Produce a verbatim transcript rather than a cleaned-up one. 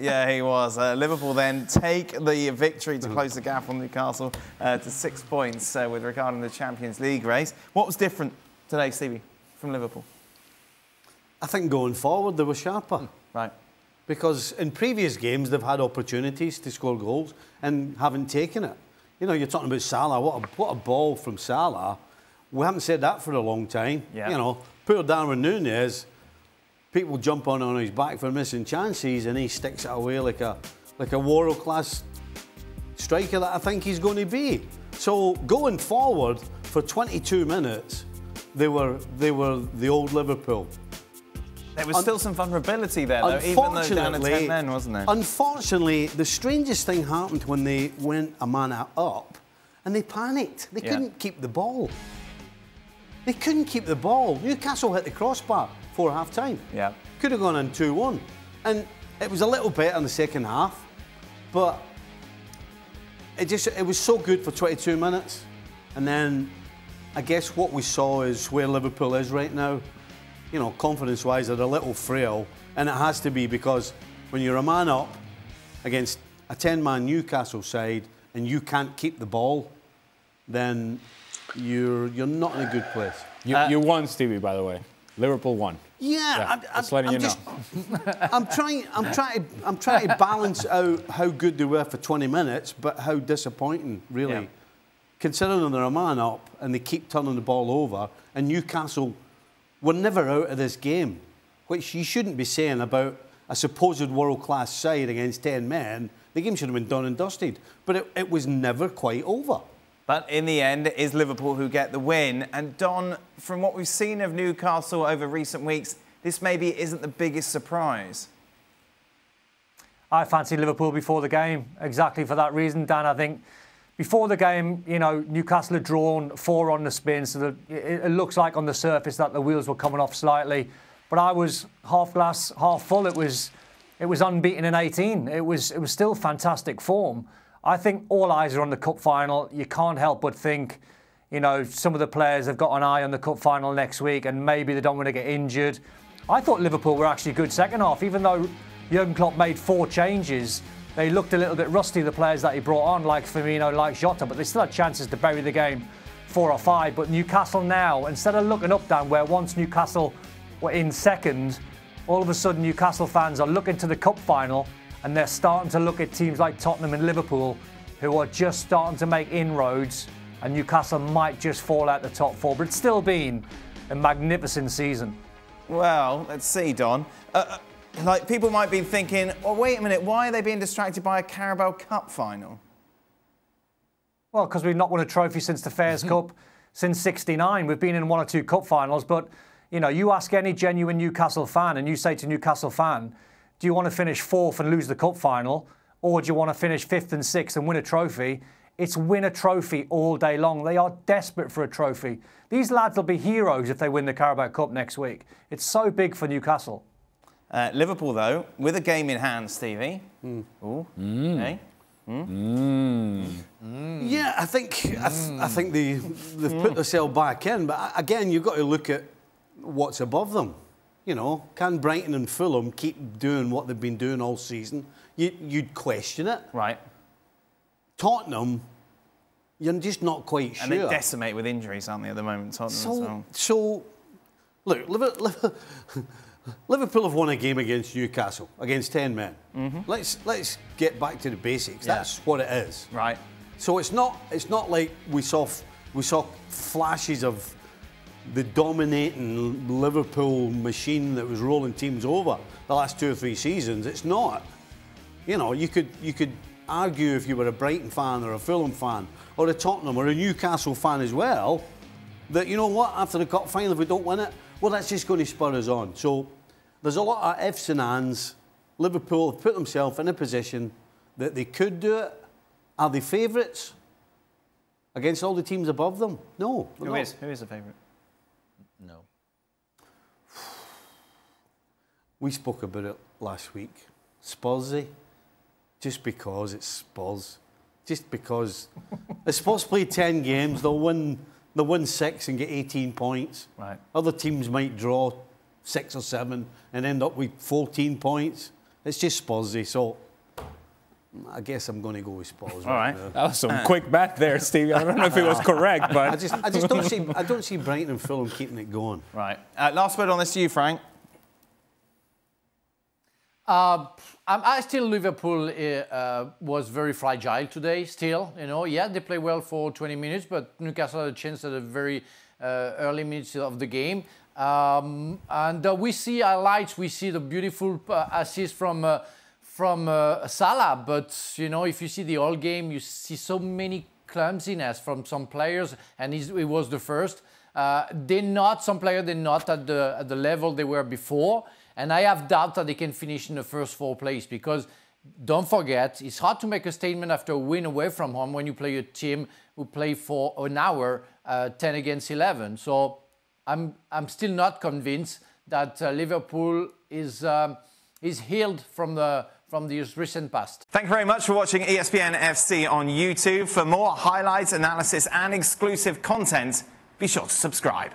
Yeah, he was. Uh, Liverpool then take the victory to close the gap on Newcastle uh, to six points uh, with regard to the Champions League race. What was different today, Stevie, from Liverpool? I think going forward they were sharper. Right. Because in previous games they've had opportunities to score goals and haven't taken it. You know, you're talking about Salah. What a, what a ball from Salah. We haven't said that for a long time. Yeah. You know, poor Darwin Nunez. People jump on, on his back for missing chances and he sticks it away like a, like a world-class striker that I think he's going to be. So going forward, for twenty-two minutes, they were, they were the old Liverpool. There was Un still some vulnerability there, though, even though down to ten men, wasn't there? Unfortunately, the strangest thing happened when they went a man up and they panicked. They yeah. couldn't keep the ball. They couldn't keep the ball. Newcastle hit the crossbar before half-time. Yeah. Could have gone in two one. And it was a little better in the second half, but it just it was so good for twenty-two minutes. And then I guess what we saw is where Liverpool is right now. You know, confidence-wise, they're a little frail. And it has to be, because when you're a man up against a ten-man Newcastle side and you can't keep the ball, then you're, you're not in a good place. You, uh, you won, Stevie, by the way. Liverpool won. Yeah, yeah I'm, I'm, just letting I'm you just, know. I'm trying. I'm trying. To, I'm trying to balance out how good they were for twenty minutes, but how disappointing, really, yeah. considering they're a man up and they keep turning the ball over. And Newcastle were never out of this game, which you shouldn't be saying about a supposed world-class side against ten men. The game should have been done and dusted, but it, it was never quite over. But in the end, it is Liverpool who get the win. And Don, from what we've seen of Newcastle over recent weeks, this maybe isn't the biggest surprise. I fancied Liverpool before the game, exactly for that reason, Dan. I think before the game, you know, Newcastle had drawn four on the spin, so that it looks like on the surface that the wheels were coming off slightly. But I was half glass, half full. It was, it was unbeaten in eighteen. It was, it was still fantastic form. I think all eyes are on the cup final. You can't help but think, you know, some of the players have got an eye on the cup final next week and maybe they don't want to get injured. I thought Liverpool were actually good second half. Even though Jurgen Klopp made four changes, they looked a little bit rusty, the players that he brought on, like Firmino, like Jota, but they still had chances to bury the game four or five. But Newcastle now, instead of looking up, Dan, where once Newcastle were in second, all of a sudden Newcastle fans are looking to the cup final. And they're starting to look at teams like Tottenham and Liverpool, who are just starting to make inroads, and Newcastle might just fall out the top four. But it's still been a magnificent season. Well, let's see, Don. Uh, like, people might be thinking, oh, wait a minute, why are they being distracted by a Carabao Cup final? Well, because we've not won a trophy since the Fairs Cup, since sixty-nine. We've been in one or two cup finals, but, you know, you ask any genuine Newcastle fan, and you say to Newcastle fan, do you want to finish fourth and lose the cup final? Or do you want to finish fifth and sixth and win a trophy? It's win a trophy all day long. They are desperate for a trophy. These lads will be heroes if they win the Carabao Cup next week. It's so big for Newcastle. Uh, Liverpool, though, with a game in hand, Stevie. Mm. Ooh. Mm. Hey. Mm. Mm. Mm. Yeah, I think, mm. I, th I think they, they've mm. put themselves back in. But again, you've got to look at what's above them. You know, can Brighton and Fulham keep doing what they've been doing all season? You, you'd question it. Right. Tottenham, you're just not quite sure. And they decimate with injuries, aren't they, at the moment, Tottenham so, as well? So, look, Liverpool have won a game against Newcastle, against ten men. Mm-hmm. Let's let's get back to the basics. Yeah. That's what it is. Right. So it's not it's not like we saw we saw flashes of the dominating Liverpool machine that was rolling teams over the last two or three seasons. It's not. You know, you could, you could argue if you were a Brighton fan or a Fulham fan or a Tottenham or a Newcastle fan as well, that, you know what, after the cup final, if we don't win it, well, that's just going to spur us on. So there's a lot of ifs and ands. Liverpool have put themselves in a position that they could do it. Are they favourites against all the teams above them? No. Who not. is? Who is the favourite? No. We spoke about it last week. Spursy. Just because it's Spurs. Just because. If Spurs play ten games, they'll win, they'll win six and get eighteen points. Right. Other teams might draw six or seven and end up with fourteen points. It's just Spurs, so I guess I'm going to go with Spurs. All right. Now. That was some uh, quick bat there, Stevie. I don't know if it was correct, but I just, I just don't see, I don't see Brighton and Fulham keeping it going. Right. Uh, last word on this to you, Frank. Uh, I still Liverpool uh, was very fragile today. Still, you know, yeah, they play well for twenty minutes, but Newcastle had a chance at a very uh, early minutes of the game. Um, and uh, we see our lights. We see the beautiful uh, assist from uh, from uh, Salah. But you know, if you see the whole game, you see so many clumsiness from some players, and it was the first. Uh, they're not some players. They're not at the at the level they were before. And I have doubt that they can finish in the first four place because, don't forget, it's hard to make a statement after a win away from home when you play a team who play for an hour, uh, ten against eleven. So I'm, I'm still not convinced that uh, Liverpool is, um, is healed from the... from the recent past. Thank you very much for watching E S P N F C on YouTube. For more highlights, analysis and exclusive content, be sure to subscribe.